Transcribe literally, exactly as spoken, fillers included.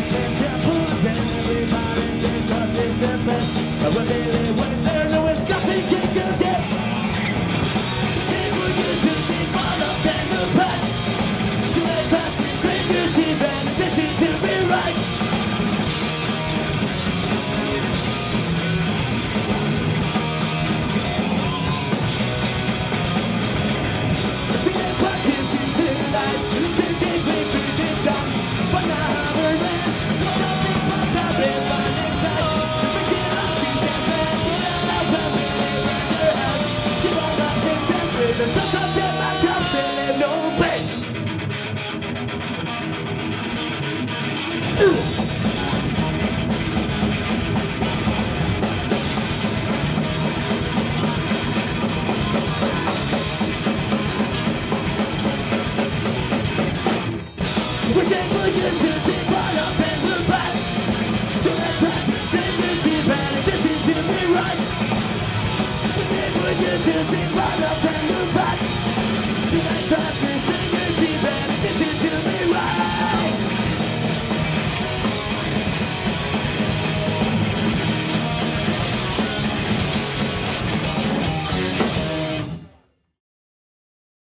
It's been temple, and everybody said, 'cause it's the best.